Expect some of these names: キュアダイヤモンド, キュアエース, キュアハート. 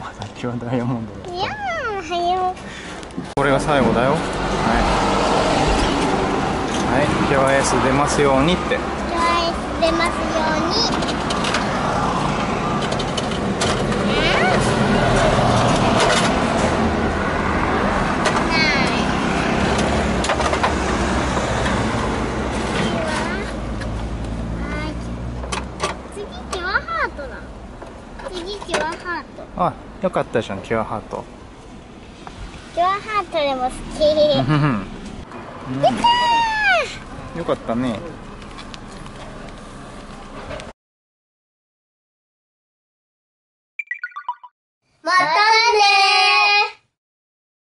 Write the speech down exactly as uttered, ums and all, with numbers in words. まだキュアダイヤモンドだ。いやー、はよ。これが最後だよ。はい。はい、キュアエース出ますようにって。キュアエース出ますように。あ、よかったじゃん、キュアハート。キュアハートでも好き。出たー。よかったね。また。